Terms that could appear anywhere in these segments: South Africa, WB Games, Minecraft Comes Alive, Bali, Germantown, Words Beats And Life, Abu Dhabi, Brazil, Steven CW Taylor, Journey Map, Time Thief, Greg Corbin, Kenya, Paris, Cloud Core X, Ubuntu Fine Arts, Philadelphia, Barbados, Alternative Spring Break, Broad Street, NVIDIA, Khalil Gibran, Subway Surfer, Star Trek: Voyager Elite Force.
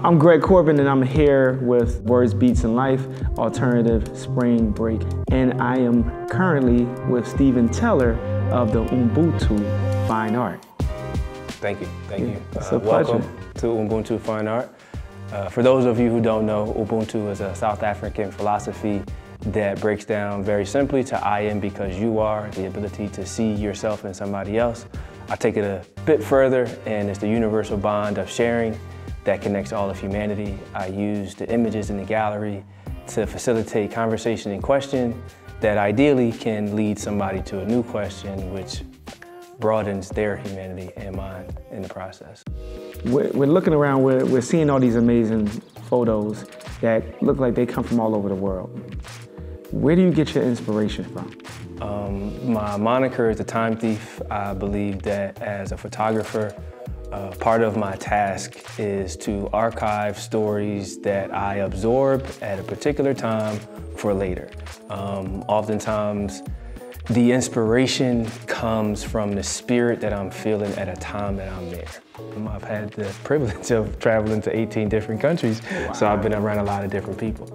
I'm Greg Corbin and I'm here with Words, Beats, and Life, Alternative Spring Break. And I am currently with Steven Taylor of the Ubuntu Fine Art. Thank you. It's a pleasure. Welcome to Ubuntu Fine Art. For those of you who don't know, Ubuntu is a South African philosophy that breaks down very simply to I am because you are, the ability to see yourself in somebody else. I take it a bit further and it's the universal bond of sharing that connects all of humanity. I use the images in the gallery to facilitate conversation and question that ideally can lead somebody to a new question which broadens their humanity and mine in the process. We're looking around, we're seeing all these amazing photos that look like they come from all over the world. Where do you get your inspiration from? My moniker is the Time Thief. I believe that as a photographer, part of my task is to archive stories that I absorb at a particular time for later. Oftentimes, the inspiration comes from the spirit that I'm feeling at a time that I'm there. I've had the privilege of traveling to 18 different countries, wow. So I've been around a lot of different people.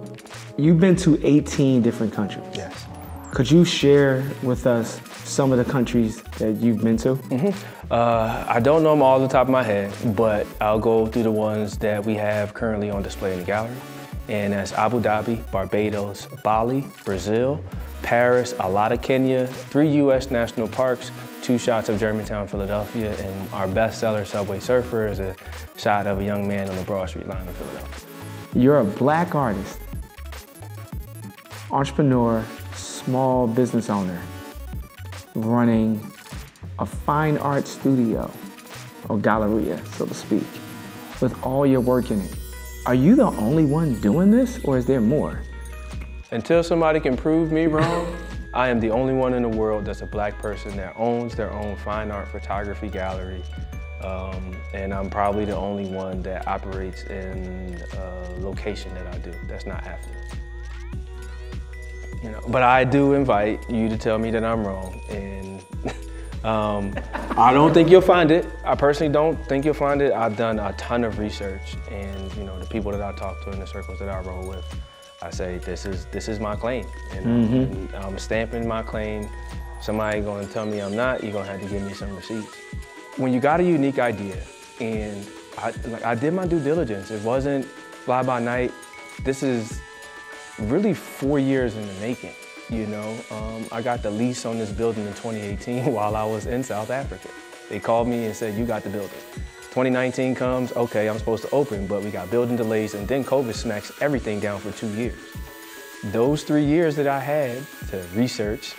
You've been to 18 different countries? Yes. Could you share with us some of the countries that you've been to? Mm-hmm. I don't know them all off the top of my head, but I'll go through the ones that we have currently on display in the gallery. And that's Abu Dhabi, Barbados, Bali, Brazil, Paris, a lot of Kenya, 3 U.S. national parks, 2 shots of Germantown, Philadelphia, and our bestseller, Subway Surfer, is a shot of a young man on the Broad Street line in Philadelphia. You're a black artist, entrepreneur, small business owner, running a fine art studio, or galleria, so to speak, with all your work in it. Are you the only one doing this, or is there more? Until somebody can prove me wrong, I am the only one in the world that's a black person that owns their own fine art photography gallery. And I'm probably the only one that operates in a location that I do that's not affluent. You know, but I do invite you to tell me that I'm wrong, and I don't think you'll find it. I personally don't think you'll find it. I've done a ton of research, and you know, the people that I talk to in the circles that I roll with, I say this is my claim, and mm-hmm. I'm stamping my claim. Somebody gonna tell me I'm not. You're gonna have to give me some receipts. When you got a unique idea, and I did my due diligence. It wasn't fly by night. This is really 4 years in the making, you know. I got the lease on this building in 2018 while I was in South Africa. They called me and said, you got the building. 2019 comes, okay, I'm supposed to open, but we got building delays and then COVID smacks everything down for 2 years. Those 3 years that I had to research,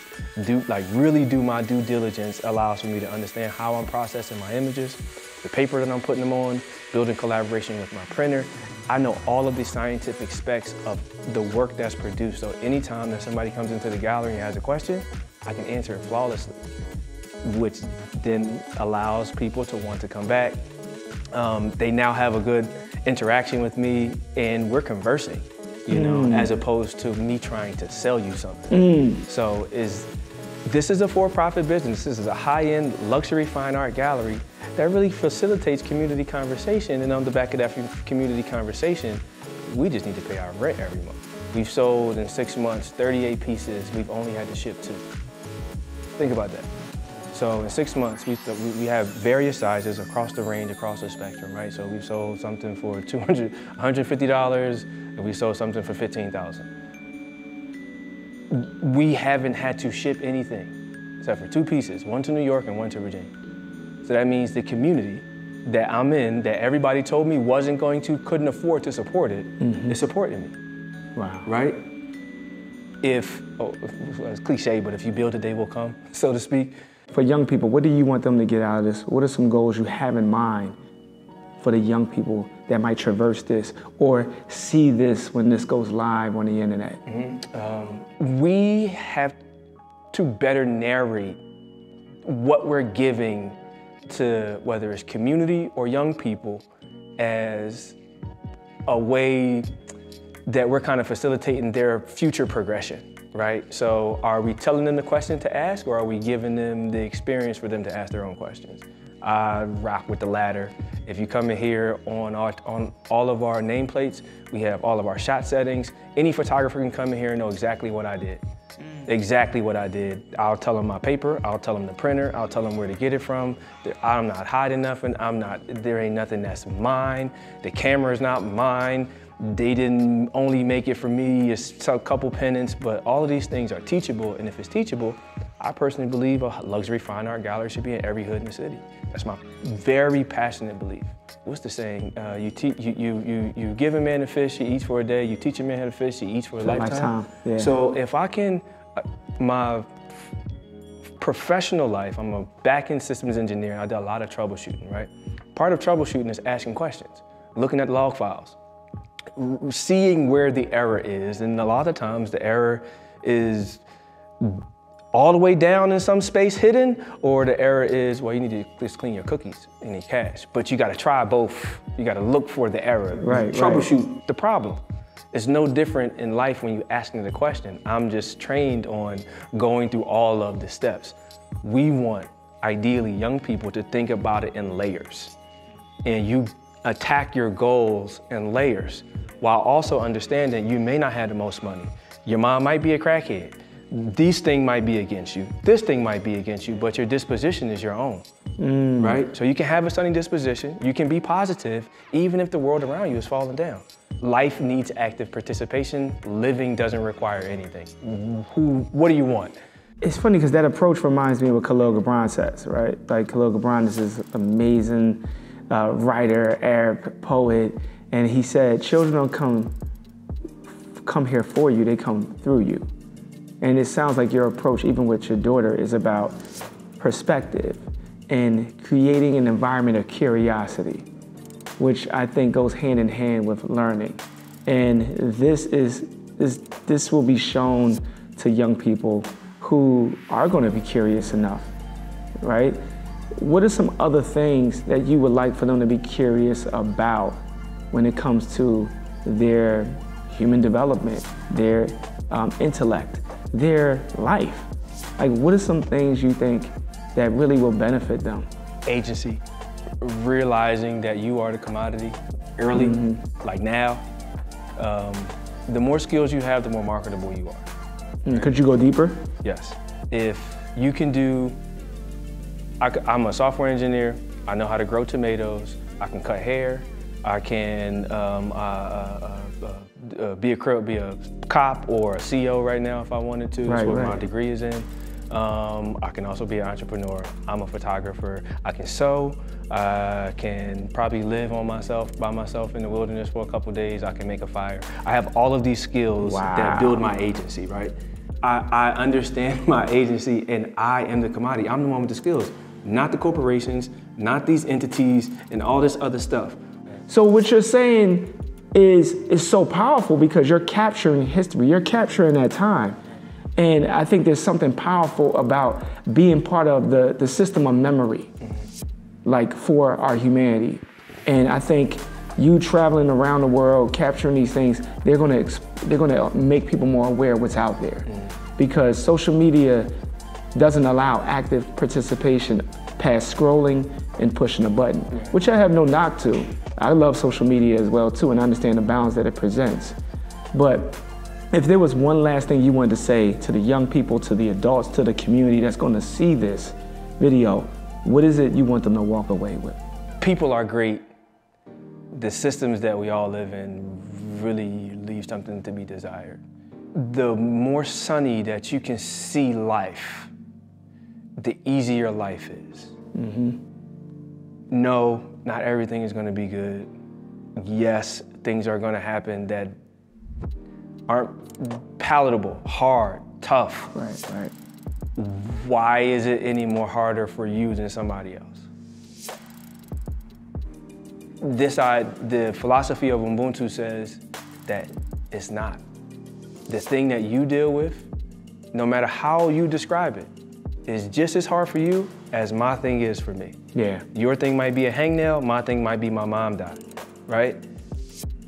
really do my due diligence allows for me to understand how I'm processing my images, the paper that I'm putting them on, building collaboration with my printer. I know all of the scientific specs of the work that's produced, so anytime that somebody comes into the gallery and has a question, I can answer it flawlessly, which then allows people to want to come back. They now have a good interaction with me, and we're conversing, you know, as opposed to me trying to sell you something. So this is a for-profit business. This is a high-end luxury fine art gallery that really facilitates community conversation, and on the back of that community conversation, we just need to pay our rent every month. We've sold in 6 months 38 pieces, we've only had to ship 2. Think about that. So in 6 months, we have various sizes across the range, across the spectrum, right? So we've sold something for $200, $150, and we sold something for $15,000. We haven't had to ship anything, except for 2 pieces, one to New York and one to Virginia. So that means the community that I'm in, that everybody told me wasn't going to, couldn't afford to support it, is supporting me. Wow. Right? It's cliche, but if you build it, they will come, so to speak. For young people, what do you want them to get out of this? What are some goals you have in mind for the young people that might traverse this or see this when this goes live on the internet? We have to better narrate what we're giving to whether it's community or young people as a way that we're kind of facilitating their future progression, right? So are we telling them the question to ask, or are we giving them the experience for them to ask their own questions? I rock with the latter. If you come in here on all of our nameplates, we have all of our shot settings. Any photographer can come in here and know exactly what I did. Exactly what I did. I'll tell them my paper, I'll tell them the printer, I'll tell them where to get it from. I'm not hiding nothing, there ain't nothing that's mine. The camera's not mine. They didn't only make it for me, it's a couple pennants, but all of these things are teachable, and if it's teachable, I personally believe a luxury fine art gallery should be in every hood in the city. That's my very passionate belief. What's the saying? You give a man a fish, he eats for a day. You teach a man how to fish, he eats for a lifetime. Yeah. So if I can, my professional life, I'm a back-end systems engineer, and I do a lot of troubleshooting, right? Part of troubleshooting is asking questions, looking at log files, seeing where the error is, and a lot of times the error is all the way down in some space hidden, or the error is, well, you need to just clean your cookies and your cache. But you gotta try both. You gotta look for the error, right, troubleshoot the problem. It's no different in life when you ask me the question. I'm just trained on going through all of the steps. We want, ideally, young people to think about it in layers. And you attack your goals in layers, while also understanding you may not have the most money. Your mom might be a crackhead. These thing might be against you. This thing might be against you, but your disposition is your own, right? So you can have a sunny disposition. You can be positive, even if the world around you is falling down. Life needs active participation. Living doesn't require anything. What do you want? It's funny because that approach reminds me of what Khalil Gibran says, right? Like Khalil Gibran is this amazing writer, Arab poet, and he said, children don't come here for you, they come through you. And it sounds like your approach, even with your daughter, is about perspective and creating an environment of curiosity, which I think goes hand in hand with learning. And this will be shown to young people who are going to be curious enough, right? What are some other things that you would like for them to be curious about when it comes to their human development, their intellect, their life? Like, what are some things you think that really will benefit them? Agency, realizing that you are the commodity early, like now. The more skills you have, the more marketable you are. Could you go deeper? Yes. If you can do, I'm a software engineer, I know how to grow tomatoes, I can cut hair, I can be a cop or a CO right now if I wanted to. That's what my degree is in. I can also be an entrepreneur. I'm a photographer. I can sew. I can probably live on myself, by myself in the wilderness for a couple of days. I can make a fire. I have all of these skills that build my agency, right? I understand my agency and I am the commodity. I'm the one with the skills, not the corporations, not these entities and all this other stuff. So what you're saying is so powerful because you're capturing history, you're capturing that time. And I think there's something powerful about being part of the system of memory, like for our humanity. And I think you traveling around the world, capturing these things, they're gonna make people more aware of what's out there. Because social media doesn't allow active participation past scrolling and pushing a button, which I have no knock to. I love social media as well too, and I understand the balance that it presents. But if there was one last thing you wanted to say to the young people, to the adults, to the community that's going to see this video, what is it you want them to walk away with? People are great. The systems that we all live in really leave something to be desired. The more sunny that you can see life, the easier life is. No, not everything is going to be good. Yes, things are going to happen that aren't palatable, hard, tough. Right. Why is it any more harder for you than somebody else? The philosophy of Ubuntu says that it's not. The thing that you deal with, no matter how you describe it, is just as hard for you as my thing is for me. Yeah. Your thing might be a hangnail, my thing might be my mom died, right?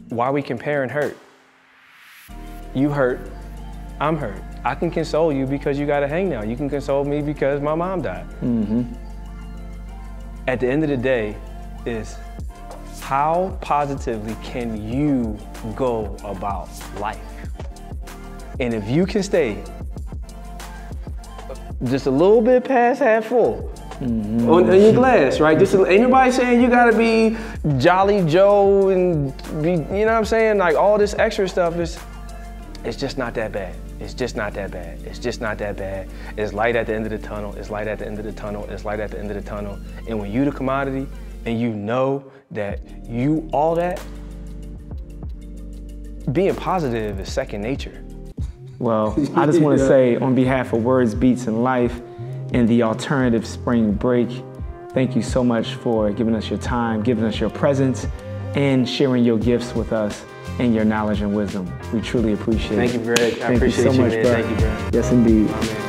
Why we compare and hurt? You hurt, I'm hurt. I can console you because you got a hangnail. You can console me because my mom died. at the end of the day is how positively can you go about life? And if you can stay just a little bit past half full, mm-hmm. on your glass, right? Just ain't nobody saying you gotta be Jolly Joe and be, you know what I'm saying? Like all this extra stuff is, it's just not that bad. It's just not that bad. It's just not that bad. It's light at the end of the tunnel. It's light at the end of the tunnel. It's light at the end of the tunnel. And when you the commodity and you know that you all that, being positive is second nature. Well, I just want to say on behalf of Words, Beats, and Life and the Alternative Spring Break, thank you so much for giving us your time, giving us your presence, and sharing your gifts with us and your knowledge and wisdom. We truly appreciate it. Thank you, Greg. I appreciate you so much, man. Thank you, Greg. Yes, indeed.